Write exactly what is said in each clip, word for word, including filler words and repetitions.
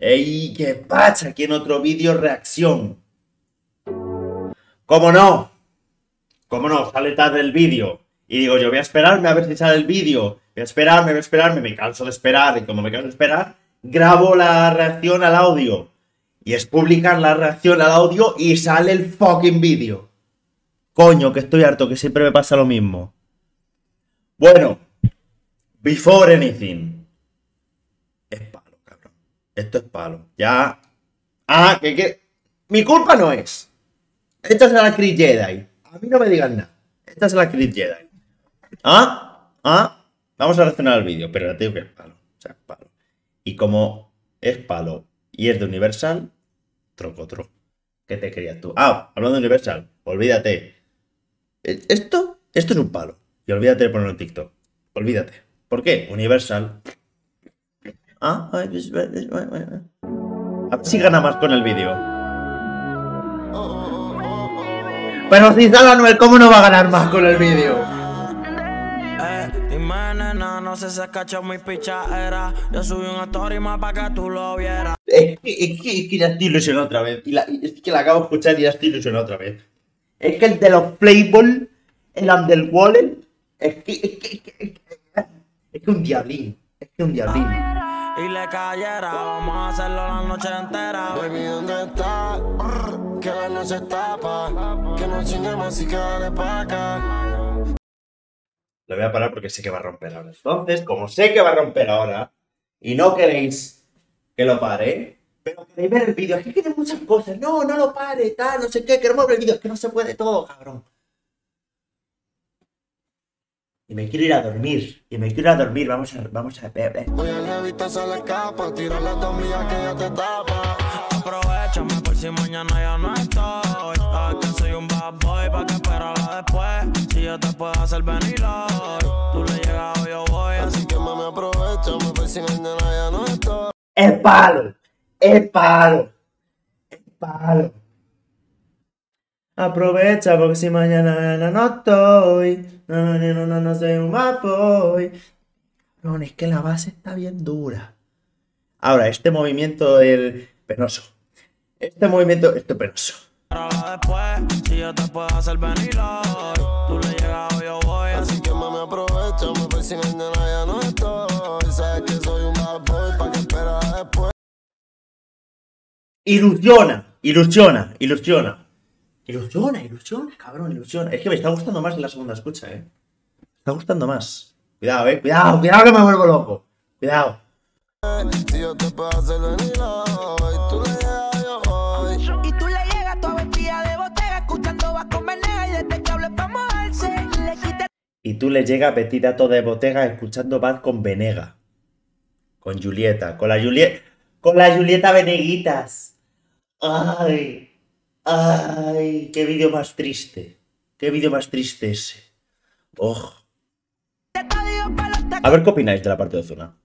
¡Ey! ¿Qué pasa? Aquí en otro vídeo reacción. ¿Cómo no? ¿Cómo no? Sale tarde el vídeo. Y digo, yo voy a esperarme a ver si sale el vídeo. Voy a esperarme, voy a esperarme. Me canso de esperar. Y como me canso de esperar, grabo la reacción al audio. Y es publicar la reacción al audio y sale el fucking vídeo. Coño, que estoy harto, que siempre me pasa lo mismo. Bueno. Before anything. Es palo, cabrón. Esto es palo. Ya. Ah, que que... Mi culpa no es. Esta es la Chris Jedi. A mí no me digan nada. Esta es la Chris Jedi. Ah, ah. Vamos a reaccionar al vídeo, pero ya te digo que es palo. O sea, es palo. Y como es palo y es de Universal, troco, troco. ¿Qué te querías tú? Ah, hablando de Universal, olvídate. Esto, esto es un palo. Y olvídate de ponerlo en TikTok. Olvídate. ¿Por qué? Universal. Ah, a ver si gana más con el vídeo. Pero si sale Anuel, ¿cómo no va a ganar más con el vídeo? Es que, es que, es que ya estoy ilusionado otra vez. Y la, es que la acabo de escuchar y ya estoy ilusionado otra vez. Es que el de los Playboy, el Underworld, es que, es que, es que, es que, es que un diablín, es que un diablín. Y le cayera, vamos a hacerlo la noche entera. Baby, ¿dónde está? Que la noche tapa, que no chingamos y que dale pa' acá. Lo voy a parar porque sé que va a romper ahora. Entonces, como sé que va a romper ahora, y no queréis que lo pare, pero queréis ver el vídeo, es que tiene muchas cosas, no, no lo pare, tal, no sé qué, queremos ver el vídeo, es que no se puede todo, cabrón. Y me quiero ir a dormir, y me quiero ir a dormir, vamos a, vamos a beber. Voy a levitarse la capa, tirar la tomilla que ya te tapa. Aprovechame por si mañana ya no estoy, acá soy un bad boy, pa' que esperarlo después, si yo te puedo hacer venir hoy, tú le llegas o yo voy, así que mami aprovechame por si mañana ya no estoy. Es palo, es palo, es palo. Aprovecha porque si mañana no, no estoy, no, no, no, no, no soy un mapoy. No, es que la base está bien dura. Ahora, este movimiento del penoso, este movimiento, este penoso. Después, si yo te puedo hacer venir hoy, tú le llegas o yo voy, así que mami aprovecha, me voy si mañana ya no estoy, sabes que soy un mapoy, pa' que esperas. Ilusiona, ilusiona, ilusiona. Ilusiona, ilusiona, cabrón, ilusiona. Es que me está gustando más la segunda escucha, eh. Me está gustando más. Cuidado, eh. Cuidado, cuidado que me vuelvo loco. Cuidado. Si yo te puedo hacer venir hoy, tú le llegas yo hoy. Y tú le llegas toda vestida de botella, escuchando vas con venega y desde que hables pa' moverse. Y tú le llegas vestida toda de botella, escuchando vas con venega. Con Julieta, con la Julieta. Con la Julieta Veneguitas. ¡Ay! ¡Ay! ¡Qué vídeo más triste! ¡Qué vídeo más triste ese! ¡Oh! A ver qué opináis de la parte de Ozuna.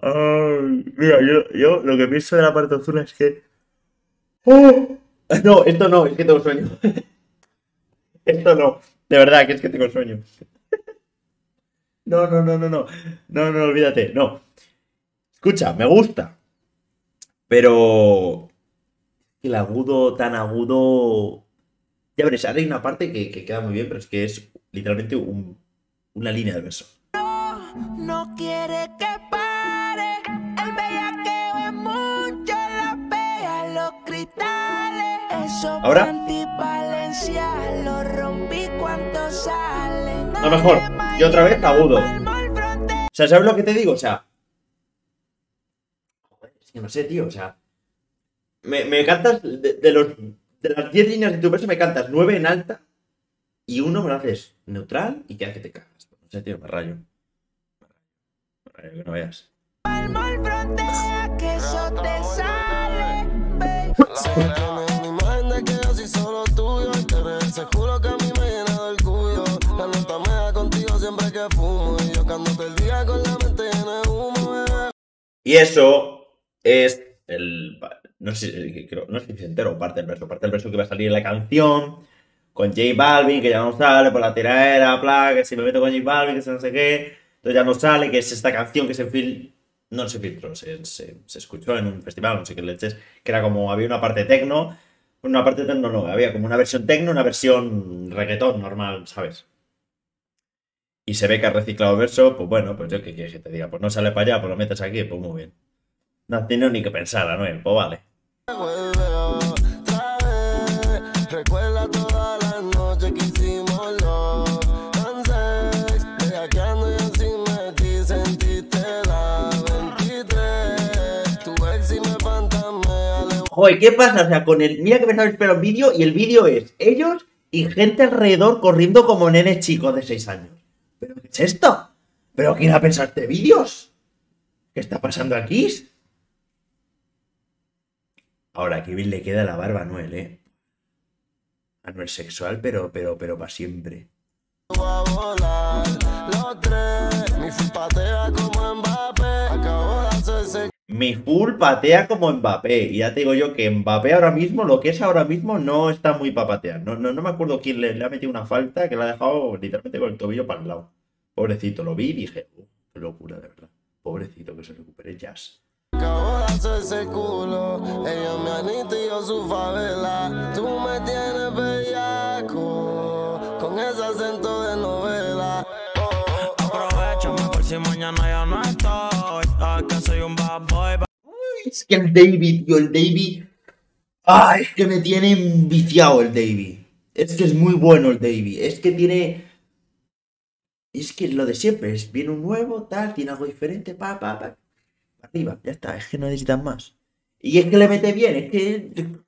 Ay, mira, yo, yo lo que pienso de la parte de Ozuna es que... ¡Oh! No, esto no, es que tengo sueño. Esto no, de verdad, que es que tengo sueño. No, no, no, no, no, no, no, olvídate, no. Escucha, me gusta. Pero... el agudo, tan agudo... Ya veréis, ahora hay una parte que, que queda muy bien, pero es que es literalmente un, una línea de verso. No, no quiere que pare, el bellaqueo es mucho, la pega los cristales. Ahora, a lo mejor, y otra vez agudo. O sea, ¿sabes lo que te digo? O sea, es que no sé, tío, o sea, me, me cantas de, de, los, de las diez líneas de tu verso, me cantas nueve en alta y uno me lo haces neutral y queda que te cagas. No sé, tío, me rayo. Me rayo, que no veas. Y eso es el... No sé, creo, no sé si es entero o parte del verso. Parte del verso que va a salir en la canción con J Balvin, que ya no sale por la tiradera, bla, que si me meto con J Balvin, que se no sé qué. Entonces ya no sale, que es esta canción que se fil... No se filtró, se, se, se escuchó en un festival, no sé qué leches, que era como, había una parte tecno, una parte tecno no, había como una versión tecno, una versión reggaetón normal, ¿sabes? Y se ve que ha reciclado verso, pues bueno, pues yo qué quieres que te diga, pues no sale para allá, pues lo metes aquí, pues muy bien. No tiene ni que pensar, Anuel, pues vale. Joder, ¿qué pasa? O sea, con el... Mira que me sabes, pero el vídeo, y el vídeo es ellos y gente alrededor corriendo como nenes chicos de seis años. ¿Pero qué es esto? ¿Pero quién ha pensado este vídeos? ¿Qué está pasando aquí? Ahora, que bien le queda la barba a Noel, ¿eh? Anuel sexual, pero, pero, pero para siempre. A volar, los tres, mi full patea como Mbappé, acabo de hacerse... Mi full patea como Mbappé. Y ya te digo yo que Mbappé ahora mismo, lo que es ahora mismo, no está muy para patear. No, no, no me acuerdo quién le, le ha metido una falta que la ha dejado literalmente con el tobillo para el lado. Pobrecito, lo vi y dije, oh, qué locura, de verdad. Pobrecito, que se recupere Jazz. Acabo de hacer ese culo, ella me anitillo su favela, tú me tienes bellaco, con ese acento de novela. Oh, oh, oh. Aprovechame por si mañana ya no estoy, acá soy un bad boy. Uy, es que el Dei V, tío, el Dei V. Ah, es que me tiene viciado el Dei V. Es que es muy bueno el Dei V, es que tiene... Es que lo de siempre, es viene un nuevo, tal, tiene algo diferente, pa, pa, pa. Arriba, ya está, es que no necesitan más. Y es que le mete bien, es que... Pero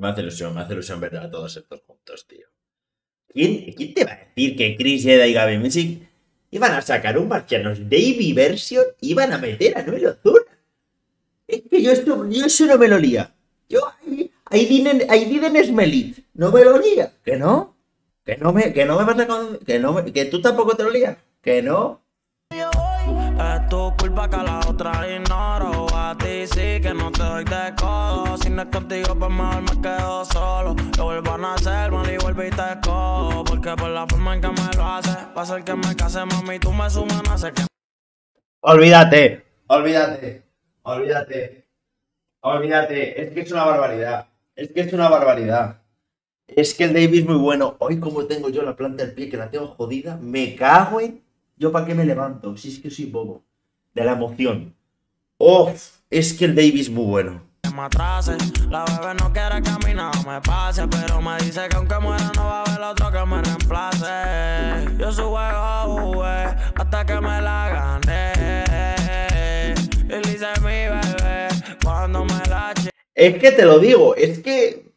me hace ilusión, me hace ilusión ver a todos estos juntos, tío. ¿Quién, ¿quién te va a decir que Chris Jedi y Gaby Music iban a sacar un marcianos Dei V version y iban a meter a Noel Ozuna? Es que yo esto, yo eso no me lo lía. Yo, I, I didn't, I didn't smell it. No me lo lía. ¿Que no? ¿Que no me, que no me vas a con, que no me, que tú tampoco te lo lías? ¿Que no? Yo voy, es tu culpa que la otra ignoro. A ti sí que no te doy de codo. Si no es contigo, pues mejor me quedo solo. Lo vuelvan a hacer, mal y vuelve y te cojo. Porque por la forma en que me lo haces, va a ser que me case, mami, tú me sumas, no sé qué. Olvídate, olvídate. Olvídate, olvídate, es que es una barbaridad, es que es una barbaridad. Es que el Dei V es muy bueno. Hoy como tengo yo la planta del pie, que la tengo jodida, me cago en... ¿Yo para qué me levanto? Si es que soy bobo. De la emoción. Oh, es que el Dei V es muy bueno. Me atrase, la bebé no quiere caminar, me pase, pero me dice que aunque muera no va a haber otro que me reemplace. Yo su juego jugué hasta que me la gané. Es que te lo digo, es que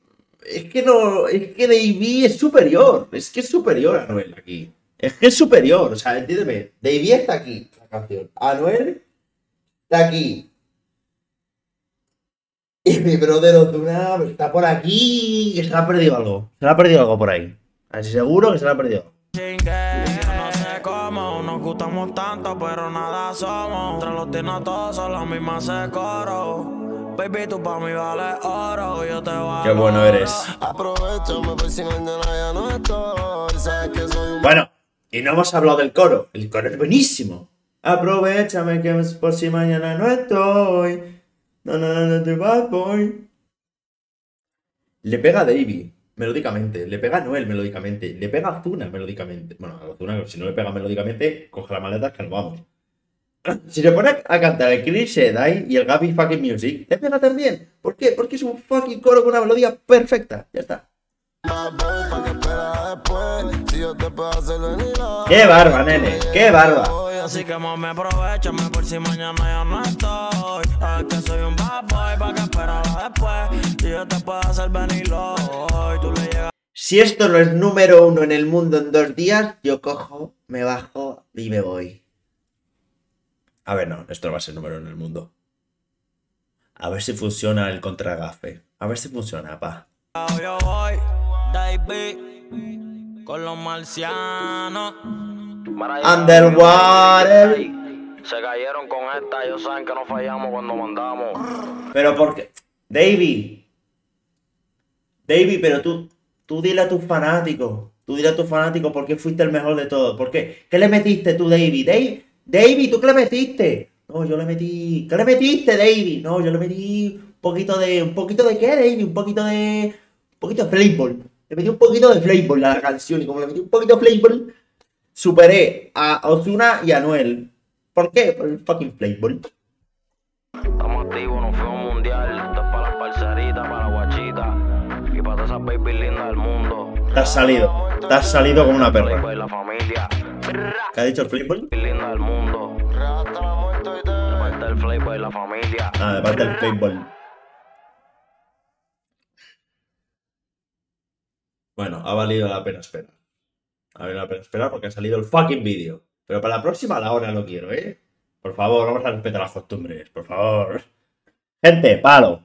es que no, es que Dei V es superior, es que es superior a Anuel aquí, es que es superior, o sea, entiéndeme, Dei V está aquí, la canción, Anuel está aquí, y mi brother Ozuna está por aquí, que se le ha perdido algo, se le ha perdido algo por ahí, así seguro que se le ha perdido. Nos gustamos tanto, pero nada somos. Tras los tiene todos, son las mismas se coro. Baby, tú pa' mí vale oro, yo te valoro. Qué bueno eres. Bueno, y no hemos hablado del coro. El coro es buenísimo. Aprovechame que por si mañana no estoy. No, no, no, no te bad boy. Le pega a Dei V melódicamente, le pega a Noel melódicamente, le pega a Ozuna melódicamente. Bueno, a Ozuna, si no le pega melódicamente, coge la maleta que nos vamos. Si se pone a cantar el Chris Jedi y el Gaby fucking Music, le pega también. ¿Por qué? Porque es un fucking coro con una melodía perfecta. Ya está. ¡Qué barba, nene! ¡Qué barba! Así que me aprovechame por si mañana ya no estoy. Es que soy un bad boy, pa' que esperarlo después. Y yo te puedo hacer venirlo hoy. Tú le llegas. Si esto no es número uno en el mundo en dos días, yo cojo, me bajo y me voy. A ver, no, esto no va a ser número uno en el mundo. A ver si funciona el contragafe. A ver si funciona, pa. Yo voy, Dei V, con los marcianos. Underwater. Se cayeron con esta, ellos saben que no fallamos cuando mandamos. Pero porque... Dei V. Dei V, pero tú... Tú dile a tus fanáticos. Tú dile a tus fanáticos por qué fuiste el mejor de todos. ¿Por qué? ¿Qué le metiste tú, Dei V? Dei, Dei V, ¿tú qué le metiste? No, yo le metí... ¿Qué le metiste, Dei V? No, yo le metí un poquito de... ¿Un poquito de qué, Dei V? Un poquito de... Un poquito de flavor. Le metí un poquito de flavor a la canción. Y como le metí un poquito de flavor, superé a Ozuna y a Noel. ¿Por qué? Por el fucking flavor. Estamos activos, nos fuimos mundial. Esto es para las parceritas, para la guachita. Y para todas esas baby lindas del mundo. Te has salido. Te has salido como una perra. ¿Qué ha dicho el flavor? Linda del mundo. El flavor de la familia. Ah, de parte del flavor. Bueno, ha valido la pena esperar. Ha valido la pena esperar porque ha salido el fucking vídeo. Pero para la próxima a la hora lo quiero, ¿eh? Por favor, vamos a respetar las costumbres, por favor. Gente, palo.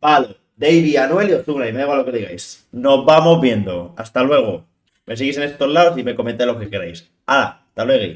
Palo. Dei V, Anuel y Ozuna, y me da igual lo que digáis. Nos vamos viendo. Hasta luego. Me seguís en estos lados y me comentáis lo que queráis. ¡Hala! Hasta luego.